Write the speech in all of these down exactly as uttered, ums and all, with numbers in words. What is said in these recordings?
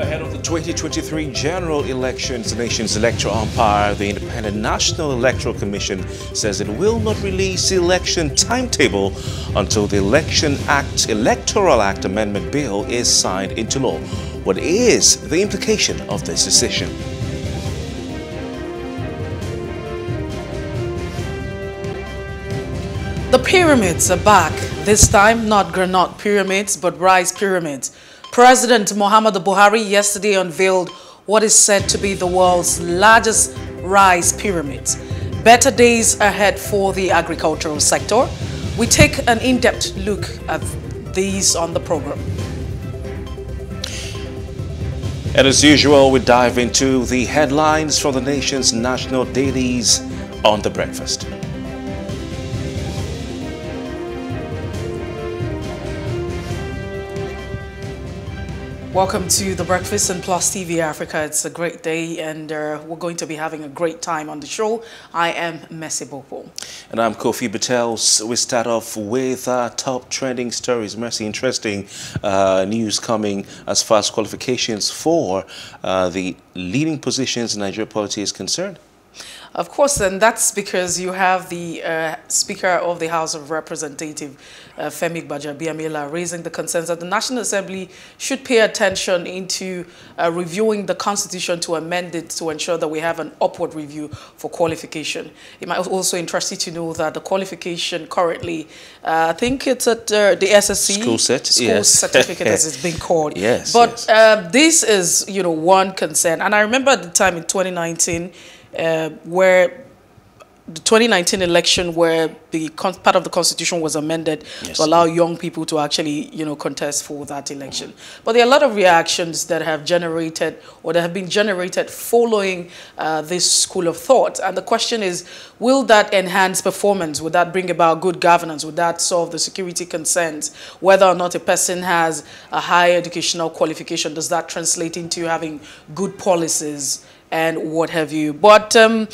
Ahead of the twenty twenty-three general elections, the nation's electoral umpire, the Independent National Electoral Commission, says it will not release the election timetable until the Election Act, Electoral Act Amendment Bill is signed into law. What is the implication of this decision? The pyramids are back, this time not granite pyramids but rice pyramids. President Muhammadu Buhari yesterday unveiled what is said to be the world's largest rice pyramid. Better days ahead for the agricultural sector. We take an in-depth look at these on the program. And as usual, we dive into the headlines from the nation's national dailies on The Breakfast. Welcome to The Breakfast and Plus T V Africa. It's a great day and uh, we're going to be having a great time on the show. I am Mercy Bopo. And I'm Kofi Battelle. We start off with our top trending stories. Mercy, interesting uh, news coming as far as qualifications for uh, the leading positions in Nigerian politics is concerned. Of course, and that's because you have the uh, Speaker of the House of Representatives, uh, Femi Bajabi Amila, raising the concerns that the National Assembly should pay attention into uh, reviewing the Constitution to amend it to ensure that we have an upward review for qualification. It might also interest you to know that the qualification currently, uh, I think it's at uh, the S S C. School set, School yes. certificate, as it's being called. Yes. But yes. Uh, this is, you know, one concern. And I remember at the time in twenty nineteen, Uh, where the twenty nineteen election, where the con part of the constitution was amended yes. to allow young people to actually, you know, contest for that election. Mm-hmm. But there are a lot of reactions that have generated or that have been generated following uh, this school of thought. And the question is, will that enhance performance? Will that bring about good governance? Will that solve the security concerns? Whether or not a person has a higher educational qualification, does that translate into having good policies and what have you? But um,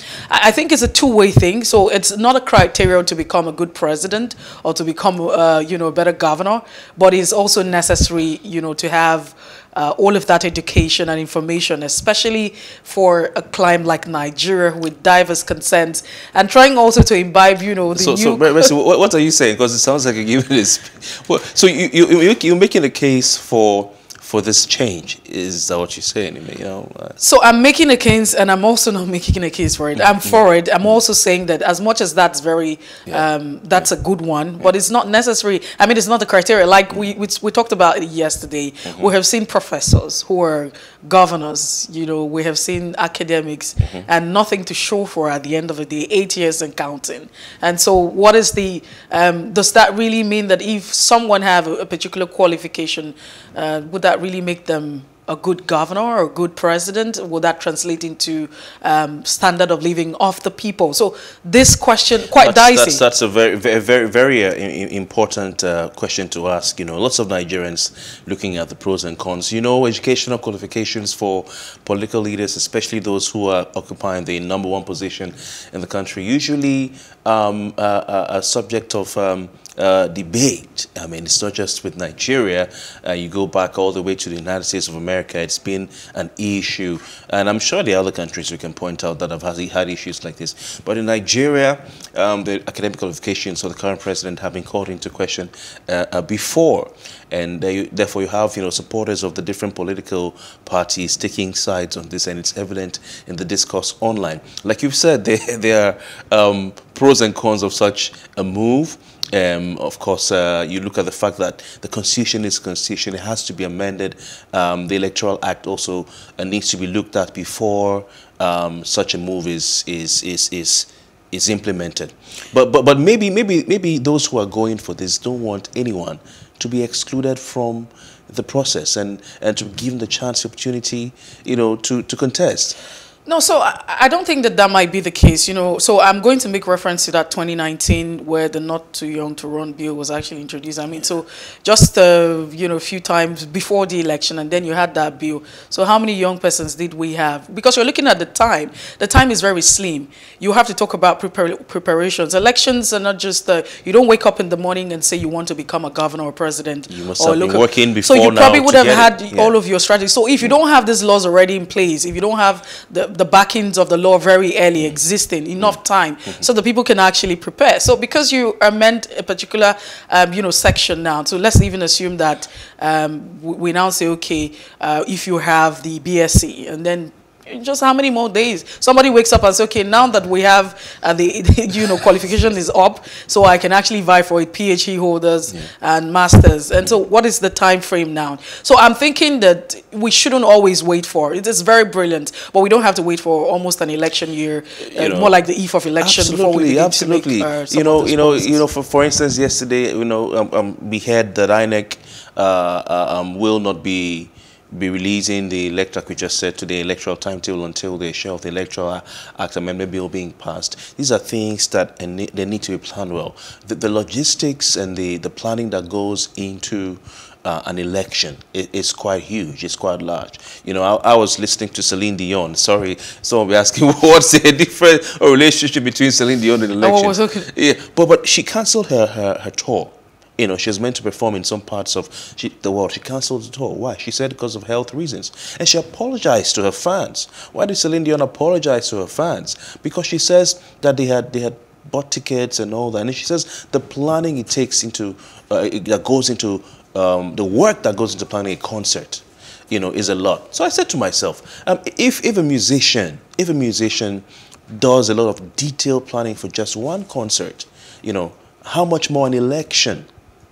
I think it's a two-way thing. So it's not a criteria to become a good president or to become, uh, you know, a better governor, but it's also necessary, you know, to have uh, all of that education and information, especially for a climate like Nigeria with diverse concerns, and trying also to imbibe, you know, the so, so, Mercy, what, what are you saying? Because it sounds like you're giving this. Well, so you, you, you're making a case for for this change, is that what you're saying? You know, uh, so I'm making a case, and I'm also not making a case for it. I'm for it. I'm also saying that as much as that's very, yeah. um, that's yeah. a good one, yeah. but it's not necessary. I mean, it's not the criteria. Like we we, we talked about it yesterday, mm-hmm. we have seen professors who are governors. You know, we have seen academics, mm-hmm. and nothing to show for at the end of the day, eight years and counting. And so, what is the? Um, does that really mean that if someone have a, a particular qualification, uh, would that really make them a good governor or a good president? Will that translate into um, standard of living of the people? So this question, quite that's, dicey. That's, that's a very, very, very, very uh, important uh, question to ask. You know, lots of Nigerians looking at the pros and cons. You know, educational qualifications for political leaders, especially those who are occupying the number one position in the country, usually um, a, a subject of um, Uh, debate. I mean, it's not just with Nigeria. Uh, you go back all the way to the United States of America, it's been an issue. And I'm sure there are other countries we can point out that have had issues like this. But in Nigeria, um, the academic qualifications of the current president have been called into question uh, uh, before. And uh, you, therefore you have, you know, supporters of the different political parties taking sides on this, and it's evident in the discourse online. Like you've said, there, there are um, pros and cons of such a move. Um, of course, uh, you look at the fact that the constitution is constitution; it has to be amended. Um, the Electoral Act also uh, needs to be looked at before um, such a move is is is is is implemented. But but but maybe maybe maybe those who are going for this don't want anyone to be excluded from the process, and and to give them the chance, the opportunity, you know, to to contest. No, so I, I don't think that that might be the case, you know. So I'm going to make reference to that twenty nineteen where the Not Too Young to Run bill was actually introduced. I mean, so just, uh, you know, a few times before the election, and then you had that bill. So how many young persons did we have? Because you're looking at the time. The time is very slim. You have to talk about prepar preparations. Elections are not just, uh, you don't wake up in the morning and say you want to become a governor or president. You must or have been working before now. So you probably would have had yeah. all of your strategies. So if you don't have these laws already in place, if you don't have the the backings of the law very early, existing enough time, mm-hmm. so the people can actually prepare. So because you amend a particular, um, you know, section now, so let's even assume that um, we now say, okay, uh, if you have the B S c, and then just how many more days? Somebody wakes up and says, okay, now that we have uh, the, the, you know, qualification is up, so I can actually vie for it, P H D holders yeah. and masters. And so what is the time frame now? So I'm thinking that we shouldn't always wait for it. It's very brilliant, but we don't have to wait for almost an election year, uh, you know, more like the eve of election before we begin absolutely. to make, uh, you know, you know, you know, for, for instance, yesterday, you know, um, um, we heard that I N E C uh, um, will not be be releasing the electoral, we just said, to the electoral timetable until the issue of the Electoral Act Amendment Bill being passed. These are things that they need to be planned well. The, the logistics and the, the planning that goes into uh, an election is it, quite huge, it's quite large. You know, I, I was listening to Celine Dion. Sorry, someone will be asking, what's the difference or relationship between Celine Dion and election? Oh, was okay. Yeah, but, but she cancelled her, her, her tour. You know, she was meant to perform in some parts of she, the world. She cancelled the tour. Why? She said because of health reasons. And she apologized to her fans. Why did Celine Dion apologize to her fans? Because she says that they had, they had bought tickets and all that. And she says the planning it takes into, uh, it, that goes into, um, the work that goes into planning a concert, you know, is a lot. So I said to myself, um, if, if a musician, if a musician does a lot of detailed planning for just one concert, you know, how much more an election?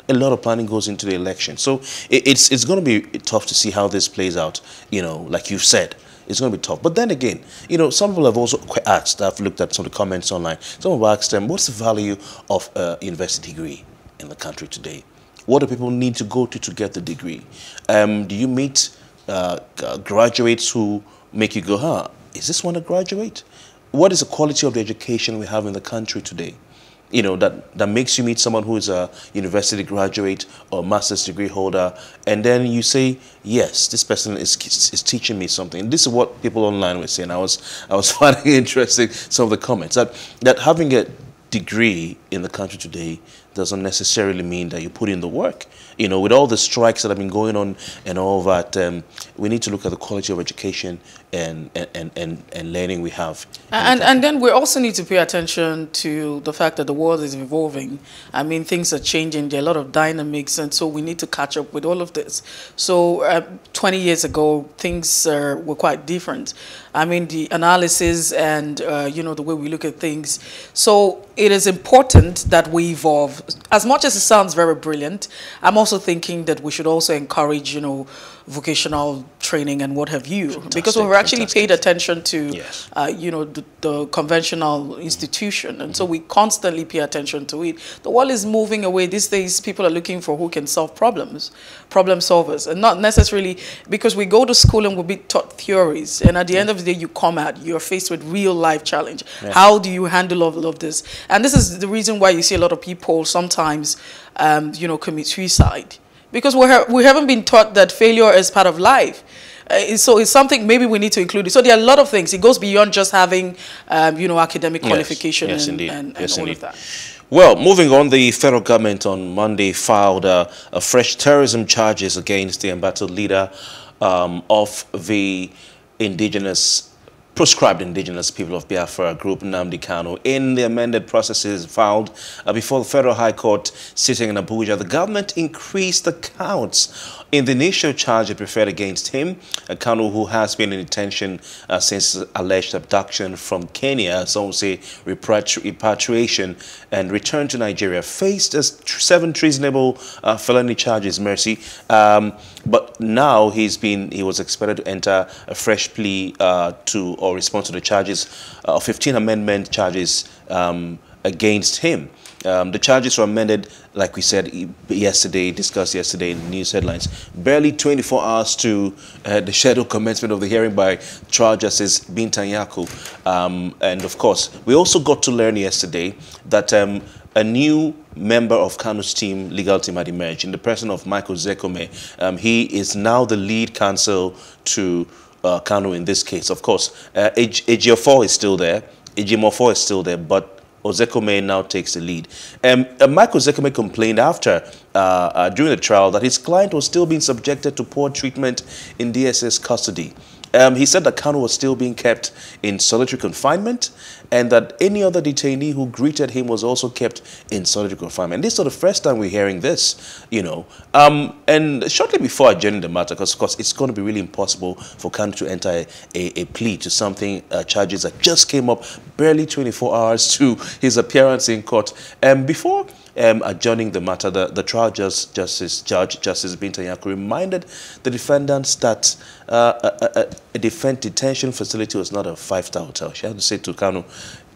A lot of planning goes into the election. So it, it's, it's going to be tough to see how this plays out, you know, like you said. It's going to be tough. But then again, you know, some people have also asked, I've looked at some of the comments online, some have asked them, what's the value of a university degree in the country today? What do people need to go to to get the degree? Um, do you meet uh, graduates who make you go, huh, is this one a graduate? What is the quality of the education we have in the country today? You know, that, that makes you meet someone who is a university graduate or master's degree holder, and then you say, yes, this person is, is teaching me something. And this is what people online were saying. I was, I was finding interesting some of the comments, that, that having a degree in the country today doesn't necessarily mean that you put in the work. You know, with all the strikes that have been going on and all that, um, we need to look at the quality of education and and, and, and learning we have. And, and then we also need to pay attention to the fact that the world is evolving. I mean, things are changing. There are a lot of dynamics, and so we need to catch up with all of this. So uh, twenty years ago, things uh, were quite different. I mean, the analysis and, uh, you know, the way we look at things. So it is important that we evolve. As much as it sounds very brilliant, I'm also thinking that we should also encourage, you know, vocational training and what have you, fantastic, because we've actually fantastic. paid attention to, yes. uh, you know, the, the conventional institution. And so we constantly pay attention to it. The world is moving away. These days, people are looking for who can solve problems, problem solvers, and not necessarily because we go to school and we'll be taught theories. And at the yeah. end of the day, you come out, you're faced with real life challenge. Yeah. How do you handle all of this? And this is the reason why you see a lot of people sometimes, um, you know, commit suicide. Because we, ha we haven't been taught that failure is part of life. Uh, so it's something maybe we need to include. It. So there are a lot of things. It goes beyond just having, um, you know, academic yes. qualification yes, and, and, and yes, all indeed. of that. Well, moving on, the federal government on Monday filed uh, a fresh terrorism charges against the embattled leader um, of the indigenous proscribed indigenous people of Biafra group, Nnamdi Kanu, in the amended processes filed uh, before the Federal High Court sitting in Abuja. The government increased the counts in the initial charge it preferred against him. Uh, Kanu, who has been in detention uh, since alleged abduction from Kenya, some say repatri repatriation and return to Nigeria, faced as seven treasonable uh, felony charges, Mercy. Um, but now he's been, he was expected to enter a fresh plea uh, to or respond to the charges, uh, fifteen amendment charges um, against him. Um, the charges were amended, like we said yesterday, discussed yesterday in the news headlines, barely twenty-four hours to uh, the scheduled commencement of the hearing by trial justice Binta Nyako. Um, and of course, we also got to learn yesterday that um, a new member of Kanu's team, legal team, had emerged in the person of Michael Ozekome. Um, he is now the lead counsel to uh, Kanu in this case. Of course, uh, Ajiofor is still there. Ajiofor is still there, but Ozekome now takes the lead. Um, and Michael Ozekome complained after, uh, uh, during the trial, that his client was still being subjected to poor treatment in D S S custody. Um, he said that Kanu was still being kept in solitary confinement and that any other detainee who greeted him was also kept in solitary confinement. And this is not the first time we're hearing this, you know. Um, and shortly before adjourning the matter, because of course it's going to be really impossible for Kanu to enter a, a, a plea to something, uh, charges that just came up barely twenty-four hours to his appearance in court. Um, before um, adjourning the matter, the, the trial just, justice, judge, Justice Binta Nyako, reminded the defendants that uh, a, a, a defense detention facility was not a five-star hotel. She had to say to Kanu,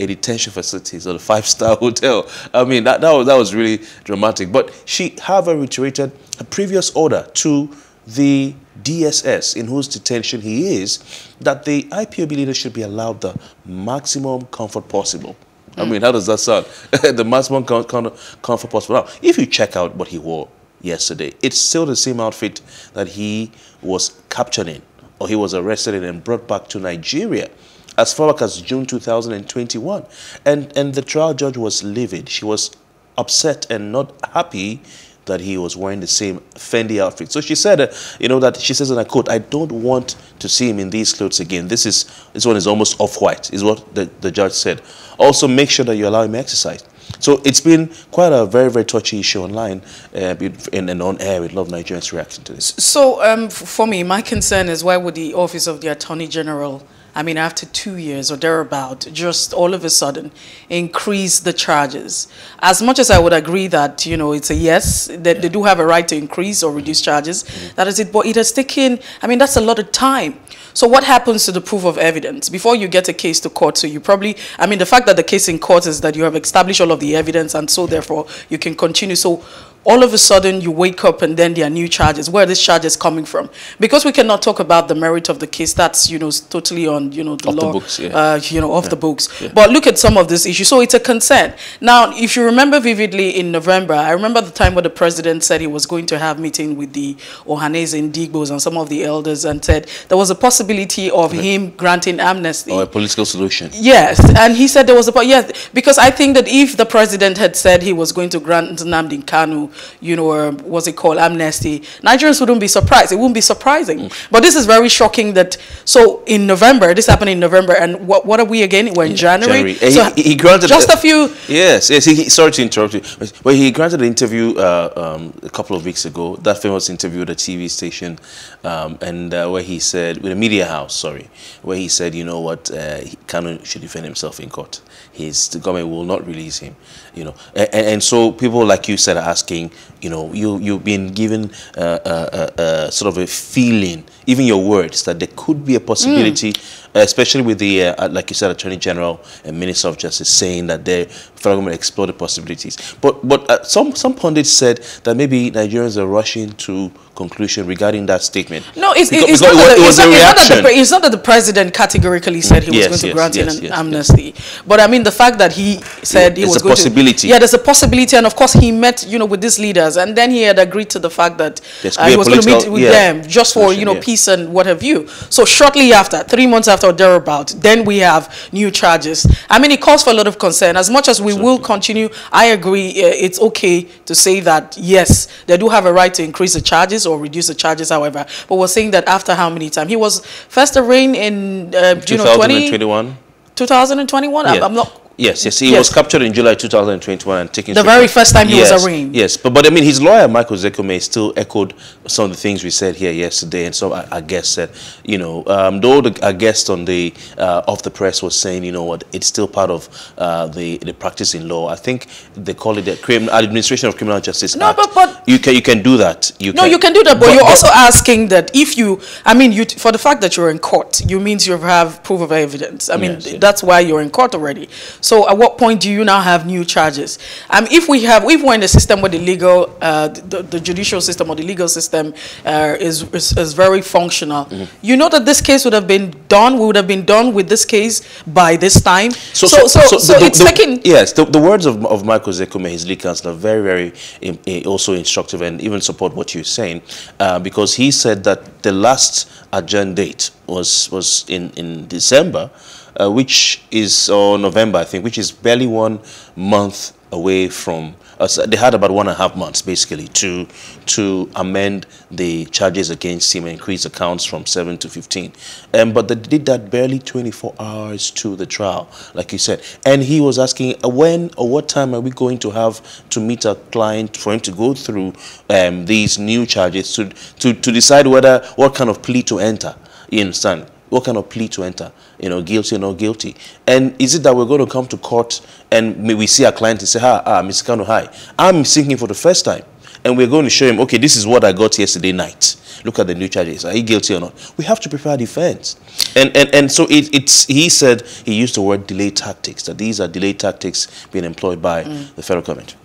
a detention facility is not a five-star hotel. I mean, that, that, was, that was really dramatic. But she, however, reiterated a previous order to the D S S, in whose detention he is, that the I P O B leader should be allowed the maximum comfort possible. I mean, how does that sound? The maximum comfort possible. Now, if you check out what he wore yesterday, it's still the same outfit that he was captured in, or he was arrested in and brought back to Nigeria as far back as June two thousand twenty-one. And, and the trial judge was livid. She was upset and not happy that he was wearing the same Fendi outfit. So she said, uh, you know, that she says, and I quote, "I don't want to see him in these clothes again. This is this one is almost off-white," is what the, the judge said. "Also, make sure that you allow him exercise." So it's been quite a very, very touchy issue online uh, and, and on air. We'd love Nigerians' reaction to this. So um, for me, my concern is, why would the Office of the Attorney General, I mean, after two years or thereabout, just all of a sudden increase the charges? As much as I would agree that, you know, it's a yes, that yeah. they do have a right to increase or reduce charges, mm-hmm. that is it, but it has taken, I mean, that's a lot of time. So what happens to the proof of evidence? Before you get a case to court, so you probably, I mean, the fact that the case in court is that you have established all of the evidence, and so therefore you can continue. So all of a sudden, you wake up and then there are new charges. Where are these charges coming from? Because we cannot talk about the merit of the case. That's, you know, totally on, you know, the off law, the books, yeah. uh, you know, off yeah. the books. Yeah. But look at some of these issues. So it's a concern. Now, if you remember vividly in November, I remember the time where the president said he was going to have a meeting with the Ohanese and Digbos and some of the elders, and said there was a possibility of right. him granting amnesty. Or a political solution. Yes. And he said there was a, yes, because I think that if the president had said he was going to grant Nnamdi Kanu, you know, uh, what's it called, amnesty, Nigerians wouldn't be surprised. It wouldn't be surprising. Mm. But this is very shocking that, so in November, this happened in November, and what, what are we again? We're in January. January. So he, he granted just a few. Yes, yes. He, he, sorry to interrupt you. Well, he granted an interview uh, um, a couple of weeks ago, that famous interview at a T V station, um, and uh, where he said, with a media house, sorry, where he said, you know what, uh, Kanu should defend himself in court. His, the government will not release him, you know. And, and, and so people like you said are asking, you know, you, you've been given uh, uh, uh, sort of a feeling, even your words, that there could be a possibility, mm. uh, especially with the, uh, like you said, Attorney General and Minister of Justice saying that the federal government explore the possibilities. But, but uh, some, some pundits said that maybe Nigerians are rushing to conclusion regarding that statement. No, it's, because, it's, because not, it was it's, a not, it's, not, the, it's not that the president categorically said he was yes, going to yes, grant yes, an yes, amnesty. Yes. But I mean, the fact that he said he there's was a going possibility. To... Yeah, there's a possibility. And of course, he met, you know, with these leaders. And then he had agreed to the fact that uh, he was going to meet with yeah, them just for, you know, yeah. peace and what have you. So shortly after, three months after or thereabout, then we have new charges. I mean, it calls for a lot of concern. As much as we Absolutely. will continue, I agree, uh, it's okay to say that, yes, they do have a right to increase the charges or reduce the charges, however, but we're saying that after how many times? He was first arraigned in uh, twenty twenty-one. twenty twenty-one? Yeah. I'm, I'm not... Yes, yes. He yes. was captured in July two thousand twenty-one and taken... The very court. first time yes, he was arraigned. Yes, but, but I mean, his lawyer, Michael Ozekome, still echoed some of the things we said here yesterday, and some our guests said, you know, um, though the, our guest on the, uh, off the press was saying, you know what, it's still part of uh, the, the practice in law. I think they call it the Crim Administration of Criminal Justice no, Act. But, but you, can, you can do that. You no, can, you can do that, but, but you're but, also asking that if you, I mean, you for the fact that you're in court, you means you have proof of evidence. I mean, yes, yes. that's why you're in court already. So So at what point do you now have new charges? Um, if we have, if we're in a system where the legal, uh, the, the judicial system or the legal system uh, is, is is very functional, mm-hmm. you know that this case would have been done. We would have been done with this case by this time. So, so, so, so, so, so the, it's the, taking. Yes, the, the words of of Michael Ozekome, his lead counselor, very, very in, in also instructive and even support what you're saying, uh, because he said that the last adjourned date was was in in December. Uh, which is, or uh, November, I think, which is barely one month away from us. Uh, they had about one and a half months, basically, to to amend the charges against him and increase the counts from seven to fifteen. Um, but they did that barely twenty-four hours to the trial, like you said. And he was asking, when or what time are we going to have to meet a client for him to go through um, these new charges to, to, to decide whether what kind of plea to enter, you understand? What kind of plea to enter? You know, guilty or not guilty? And is it that we're going to come to court and we see our client and say, ah, ah, Mister Kanu, hi, I'm seeing him for the first time. And we're going to show him, okay, this is what I got yesterday night. Look at the new charges. Are you guilty or not? We have to prepare defense. And and, and so it, it's, he said, he used the word delay tactics, that these are delay tactics being employed by mm. the federal government.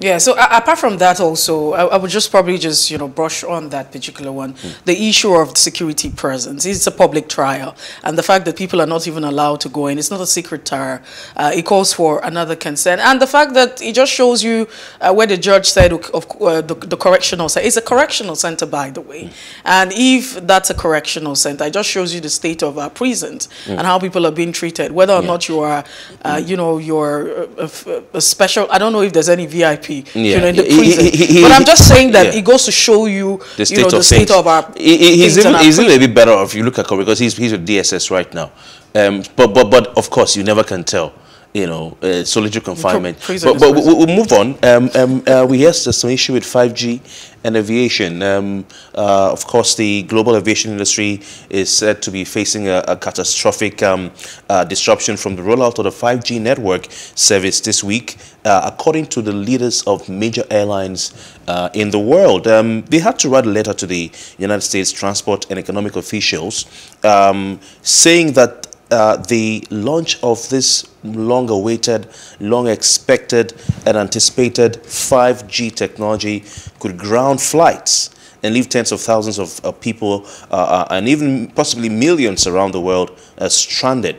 Yeah, so uh, apart from that also, I, I would just probably just, you know, brush on that particular one. Mm. The issue of security presence. It's a public trial. And the fact that people are not even allowed to go in, it's not a secret trial. Uh, it calls for another consent. And the fact that it just shows you uh, where the judge said of, uh, the, the correctional center. It's a correctional center, by the way. Mm. And if that's a correctional center, it just shows you the state of our prisons mm. and how people are being treated, whether or yeah. not you are, uh, mm. you know, you're a, a special, I don't know if there's any V I P. Yeah. You know, in the prison. He, he, he, but I'm just saying that yeah. it goes to show you the state, you know, the of, state of our he, he's even, he's even a bit better if you look at him, because he's he's with D S S right now. Um, but but but of course you never can tell. You know, uh, solitary confinement. But, but we'll, we'll move on. Um, um, uh, we heard there's some issue with five G and aviation. Um, uh, of course, the global aviation industry is said to be facing a, a catastrophic um, uh, disruption from the rollout of the five G network service this week, uh, according to the leaders of major airlines uh, in the world. Um, they had to write a letter to the United States Transport and Economic officials um, saying that Uh, the launch of this long-awaited, long-expected and anticipated five G technology could ground flights and leave tens of thousands of uh, people uh, and even possibly millions around the world uh, stranded.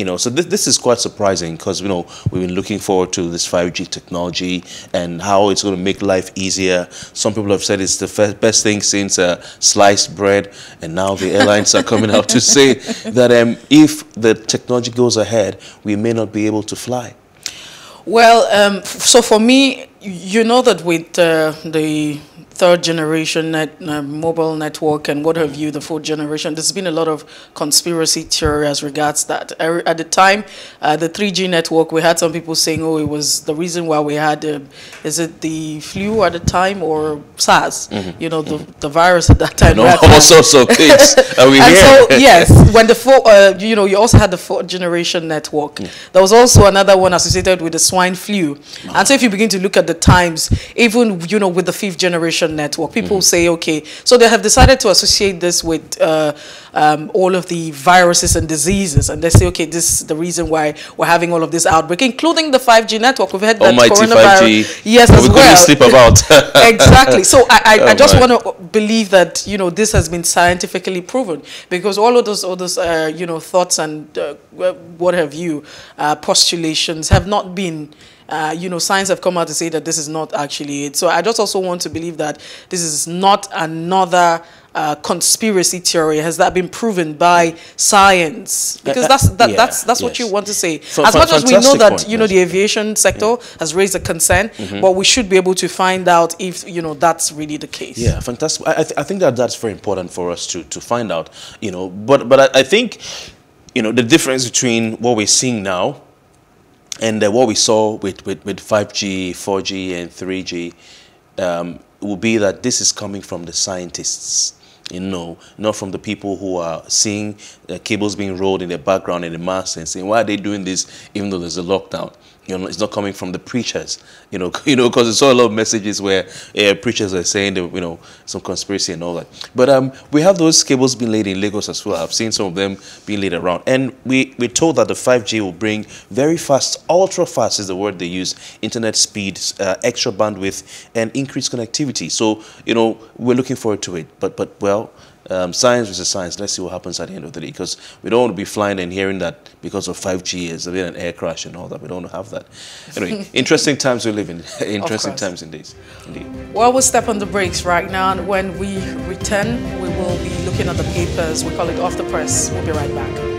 You know, so th this is quite surprising because, you know, we've been looking forward to this five G technology and how it's going to make life easier. Some people have said it's the best thing since uh, sliced bread, and now the airlines are coming out to say that um, if the technology goes ahead, we may not be able to fly. Well, um, so for me, you know that with uh, the third generation net, uh, mobile network and what have you, the fourth generation, there's been a lot of conspiracy theory as regards that. At the time, uh, the three G network, we had some people saying, oh, it was the reason why we had, uh, is it the flu at the time or SARS, mm-hmm. you know, the, the virus at that time. No, also, so kids, are we and here? So, yes, when the four, uh, you know, you also had the fourth generation network. Yeah. There was also another one associated with the swine flu. Oh. And so if you begin to look at the times, even, you know, with the fifth generation network, people mm-hmm. say, okay, so they have decided to associate this with uh, um, all of the viruses and diseases, and they say, okay, this is the reason why we're having all of this outbreak, including the five G network. We've had that Almighty coronavirus. five G. Yes, well, as we well. Sleep about. Exactly. So I, I, oh, I just want to believe that, you know, this has been scientifically proven, because all of those, all those, uh, you know, thoughts and uh, what have you, uh, postulations have not been. Uh, you know, science have come out to say that this is not actually it. So I just also want to believe that this is not another uh, conspiracy theory. Has that been proven by science? Because that's that, yeah, that's that's yes. what you want to say. So as much as we know that point, you know yes. the aviation sector yeah. has raised a concern, mm-hmm. but we should be able to find out if, you know, that's really the case. Yeah, fantastic. I, th I think that that's very important for us to to find out. You know, but but I, I think, you know, the difference between what we're seeing now and uh, what we saw with, with, with five G, four G, and three G um, will be that this is coming from the scientists you know, not from the people who are seeing uh, cables being rolled in the background in the mass and saying, why are they doing this even though there's a lockdown? You know, it's not coming from the preachers, you know, you know, because I saw a lot of messages where uh, preachers are saying, that, you know, some conspiracy and all that. But um, we have those cables being laid in Lagos as well. I've seen some of them being laid around. And we, we're told that the five G will bring very fast, ultra fast is the word they use, internet speeds, uh, extra bandwidth, and increased connectivity. So, you know, we're looking forward to it. But, but well, Um, science is a science. Let's see what happens at the end of the day, because we don't want to be flying and hearing that because of five G there's been an air crash and all that. We don't want to have that. Anyway, interesting times we live in. Interesting times in days. Indeed. Well, we'll step on the brakes right now, and when we return, we will be looking at the papers. We call it Off the Press. We'll be right back.